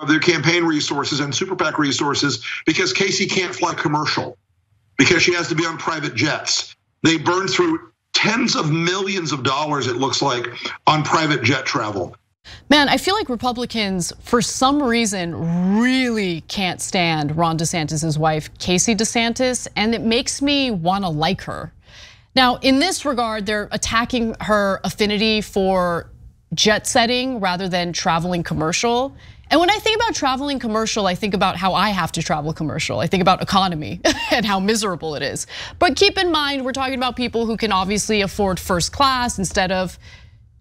of their campaign resources and super PAC resources because Casey can't fly commercial, because she has to be on private jets. They burn through tens of millions of dollars, it looks like, on private jet travel. Man, I feel like Republicans, for some reason, really can't stand Ron DeSantis' wife, Casey DeSantis, and it makes me want to like her. Now, in this regard, they're attacking her affinity for jet setting rather than traveling commercial. And when I think about traveling commercial, I think about how I have to travel commercial. I think about economy and how miserable it is. But keep in mind, we're talking about people who can obviously afford first class instead of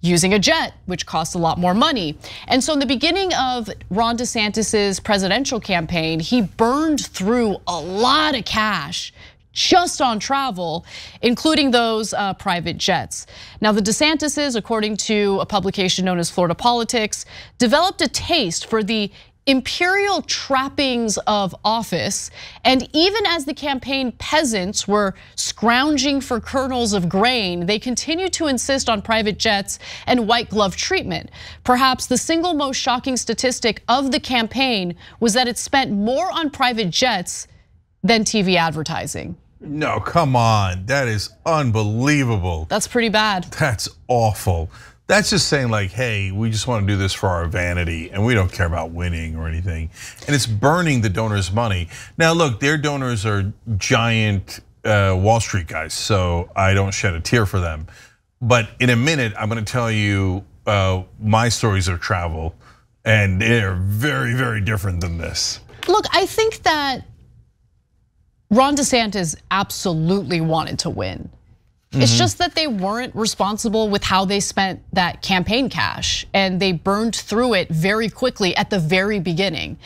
using a jet, which costs a lot more money. And so in the beginning of Ron DeSantis's presidential campaign, he burned through a lot of cash just on travel, including those private jets. Now, the DeSantises, according to a publication known as Florida Politics, developed a taste for the imperial trappings of office. And even as the campaign peasants were scrounging for kernels of grain, they continued to insist on private jets and white glove treatment. Perhaps the single most shocking statistic of the campaign was that it spent more on private jets than TV advertising. No, come on, that is unbelievable. That's pretty bad. That's awful. That's just saying like, hey, we just want to do this for our vanity and we don't care about winning or anything. And it's burning the donors' money. Now look, their donors are giant Wall Street guys, so I don't shed a tear for them. But in a minute, I'm gonna tell you my stories of travel, and they're very, very different than this. Look, I think that Ron DeSantis absolutely wanted to win. Mm-hmm. It's just that they weren't responsible with how they spent that campaign cash, and they burned through it very quickly at the very beginning.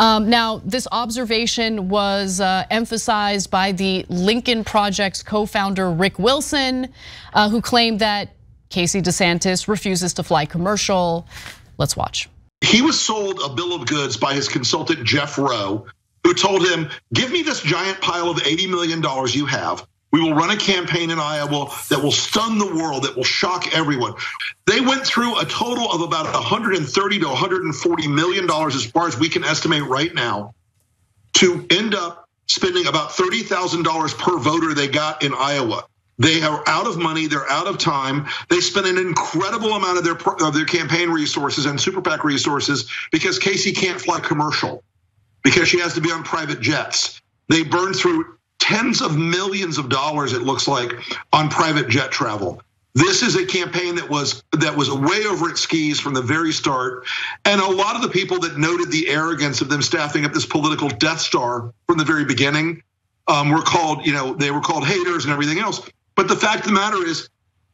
Now, this observation was emphasized by the Lincoln Project's co-founder, Rick Wilson, who claimed that Casey DeSantis refuses to fly commercial. Let's watch. He was sold a bill of goods by his consultant, Jeff Rowe, who told him, give me this giant pile of $80 million you have. We will run a campaign in Iowa that will stun the world, that will shock everyone. They went through a total of about $130 to $140 million, as far as we can estimate right now, to end up spending about $30,000 per voter they got in Iowa. They are out of money, they're out of time. They spent an incredible amount of their campaign resources and super PAC resources because Casey can't fly commercial, because she has to be on private jets. They burn through tens of millions of dollars, it looks like, on private jet travel. This is a campaign that was way over its skis from the very start. And a lot of the people that noted the arrogance of them staffing up this political Death Star from the very beginning were called, they were called haters and everything else. But the fact of the matter is,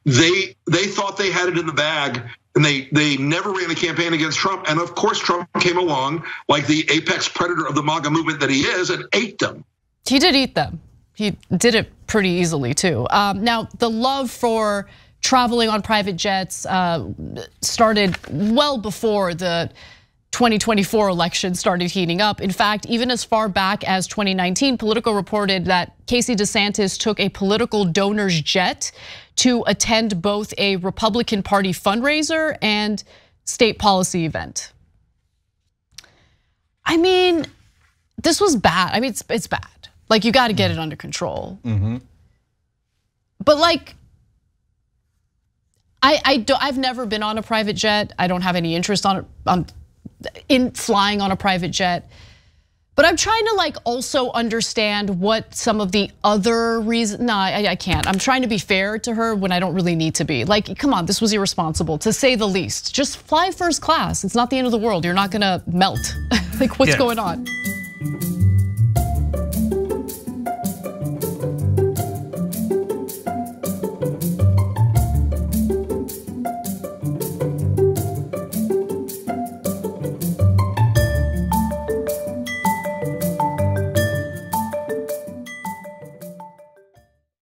they thought they had it in the bag. And they never ran a campaign against Trump. And of course, Trump came along like the apex predator of the MAGA movement that he is and ate them. He did eat them. He did it pretty easily too. Now, the love for traveling on private jets started well before the 2024 election started heating up. In fact, even as far back as 2019, Politico reported that Casey DeSantis took a political donor's jet to attend both a Republican Party fundraiser and state policy event. I mean, this was bad. I mean, it's bad. Like, you gotta get it under control. Mm-hmm. But like, I've never been on a private jet. I don't have any interest in flying on a private jet. But I'm trying to like also understand what some of the other reasons. No, I can't. I'm trying to be fair to her when I don't really need to be. Like, come on, this was irresponsible, to say the least. Just fly first class. It's not the end of the world. You're not gonna melt. Like, what's going on?